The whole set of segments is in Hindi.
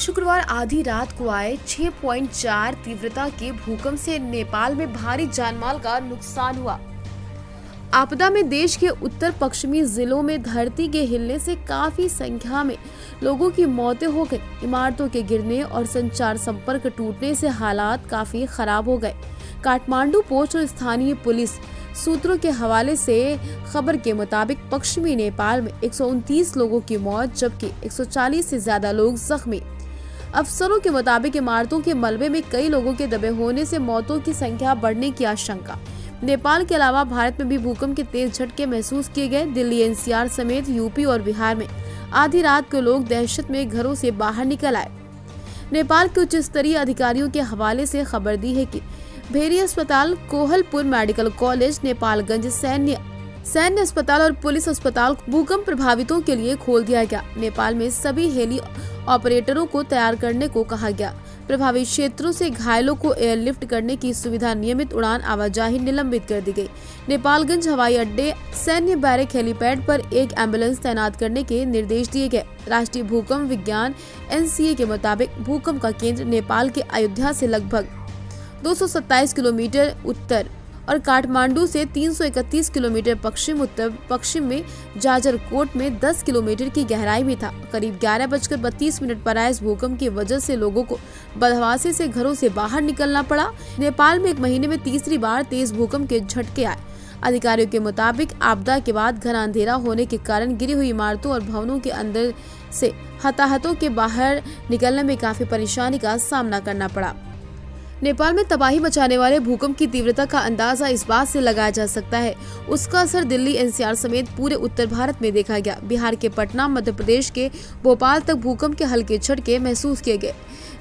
शुक्रवार आधी रात को आए 6.4 तीव्रता के भूकंप से नेपाल में भारी जानमाल का नुकसान हुआ। आपदा में देश के उत्तर पश्चिमी जिलों में धरती के हिलने से काफी संख्या में लोगों की मौतें हो गई। इमारतों के गिरने और संचार संपर्क टूटने से हालात काफी खराब हो गए। काठमांडू पहुंच और स्थानीय पुलिस सूत्रों के हवाले से खबर के मुताबिक पश्चिमी नेपाल में 129 लोगों की मौत जबकि 140 से ज्यादा लोग जख्मी। अफसरों के मुताबिक इमारतों के मलबे में कई लोगों के दबे होने से मौतों की संख्या बढ़ने की आशंका। नेपाल के अलावा भारत में भी भूकंप के तेज झटके महसूस किए गए। दिल्ली एनसीआर समेत यूपी और बिहार में आधी रात को लोग दहशत में घरों से बाहर निकल आए। नेपाल के उच्च स्तरीय अधिकारियों के हवाले से खबर दी है कि भेरी अस्पताल, कोहलपुर मेडिकल कॉलेज, नेपालगंज सैन्य अस्पताल और पुलिस अस्पताल भूकंप प्रभावितों के लिए खोल दिया गया। नेपाल में सभी हेली ऑपरेटरों को तैयार करने को कहा गया। प्रभावित क्षेत्रों से घायलों को एयरलिफ्ट करने की सुविधा, नियमित उड़ान आवाजाही निलंबित कर दी गई। नेपालगंज हवाई अड्डे, सैन्य बैरक, हेलीपैड पर एक एम्बुलेंस तैनात करने के निर्देश दिए गए। राष्ट्रीय भूकंप विज्ञान एनसीए के मुताबिक भूकंप का केंद्र नेपाल के अयोध्या से लगभग 227 किलोमीटर उत्तर और काठमांडू से 331 किलोमीटर पश्चिम उत्तर पश्चिम में जाजरकोट में 10 किलोमीटर की गहराई में था। करीब 11:32 पर आए इस भूकंप की वजह से लोगों को बदहवासे से घरों से बाहर निकलना पड़ा। नेपाल में एक महीने में तीसरी बार तेज भूकंप के झटके आए। अधिकारियों के मुताबिक आपदा के बाद घना अंधेरा होने के कारण गिरी हुई इमारतों और भवनों के अंदर से हताहतों के बाहर निकलने में काफी परेशानी का सामना करना पड़ा। नेपाल में तबाही मचाने वाले भूकंप की तीव्रता का अंदाजा इस बात से लगाया जा सकता है। उसका असर दिल्ली एनसीआर समेत पूरे उत्तर भारत में देखा गया। बिहार के पटना, मध्य प्रदेश के भोपाल तक भूकंप के हल्के झटके महसूस किए गए।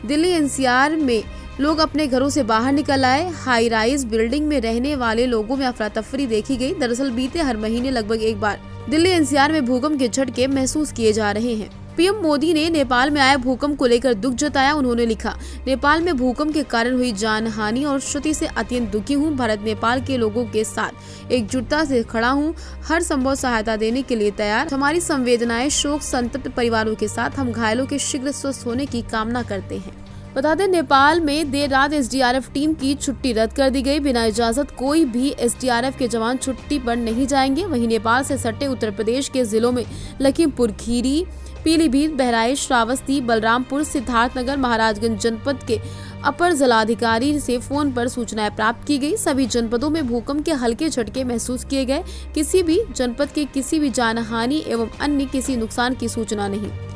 दिल्ली एनसीआर में लोग अपने घरों से बाहर निकल आए। हाई राइज बिल्डिंग में रहने वाले लोगों में अफरा तफरी देखी गई। दरअसल बीते हर महीने लगभग एक बार दिल्ली एनसीआर में भूकंप के झटके महसूस किए जा रहे हैं। पीएम मोदी ने नेपाल में आए भूकंप को लेकर दुख जताया। उन्होंने लिखा, नेपाल में भूकंप के कारण हुई जानहानि और क्षति से अत्यंत दुखी हूं। भारत नेपाल के लोगों के साथ एकजुटता से खड़ा हूं, हर संभव सहायता देने के लिए तैयार। हमारी संवेदनाएं शोक संतप्त परिवारों के साथ। हम घायलों के शीघ्र स्वस्थ होने की कामना करते हैं। बता दें, नेपाल में देर रात एसडीआरएफ टीम की छुट्टी रद्द कर दी गई। बिना इजाजत कोई भी एसडीआरएफ के जवान छुट्टी पर नहीं जाएंगे। वहीं नेपाल से सटे उत्तर प्रदेश के जिलों में लखीमपुर खीरी, पीलीभीत, बहराइच, श्रावस्ती, बलरामपुर, सिद्धार्थनगर, महाराजगंज जनपद के अपर जिलाधिकारी से फोन पर सूचनाएं प्राप्त की गई। सभी जनपदों में भूकंप के हल्के झटके महसूस किए गए। किसी भी जनपद के किसी भी जानहानि एवं अन्य किसी नुकसान की सूचना नहीं।